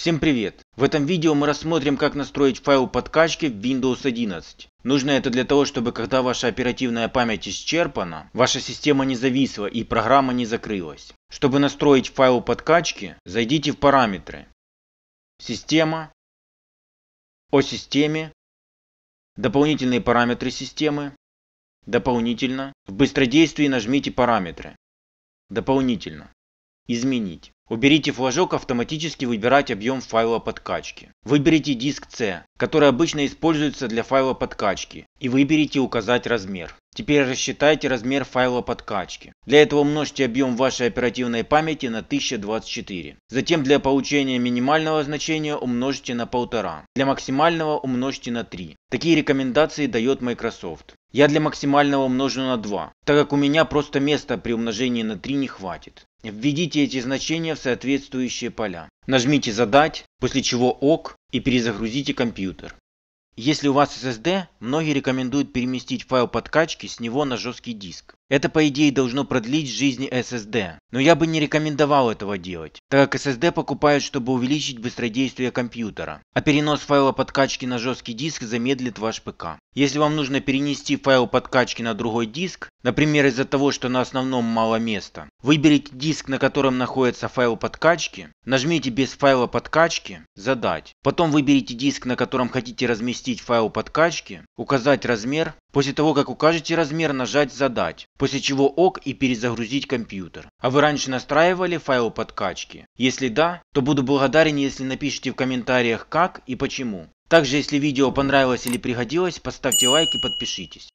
Всем привет! В этом видео мы рассмотрим, как настроить файл подкачки в Windows 11. Нужно это для того, чтобы когда ваша оперативная память исчерпана, ваша система не зависла и программа не закрылась. Чтобы настроить файл подкачки, зайдите в параметры, система, о системе, дополнительные параметры системы, дополнительно, в быстродействии нажмите параметры, дополнительно, изменить. Уберите флажок «Автоматически выбирать объем файла подкачки». Выберите диск C, который обычно используется для файла подкачки, и выберите «Указать размер». Теперь рассчитайте размер файла подкачки. Для этого умножьте объем вашей оперативной памяти на 1024. Затем для получения минимального значения умножьте на 1,5. Для максимального умножьте на 3. Такие рекомендации дает Microsoft. Я для максимального умножу на 2, так как у меня просто места при умножении на 3 не хватит. Введите эти значения в соответствующие поля. Нажмите «Задать», после чего «Ок» и перезагрузите компьютер. Если у вас SSD, многие рекомендуют переместить файл подкачки с него на жесткий диск. Это по идее должно продлить жизнь SSD, но я бы не рекомендовал этого делать, так как SSD покупают, чтобы увеличить быстродействие компьютера, а перенос файла подкачки на жесткий диск замедлит ваш ПК. Если вам нужно перенести файл подкачки на другой диск, например из-за того, что на основном мало места, выберите диск, на котором находится файл подкачки, нажмите без файла подкачки «Задать», потом выберите диск, на котором хотите разместить файл подкачки, указать размер, после того как укажете размер, нажать «Задать», после чего «Ок» и перезагрузить компьютер. А вы раньше настраивали файл подкачки? Если да, то буду благодарен, если напишите в комментариях как и почему. Также, если видео понравилось или пригодилось, поставьте лайк и подпишитесь.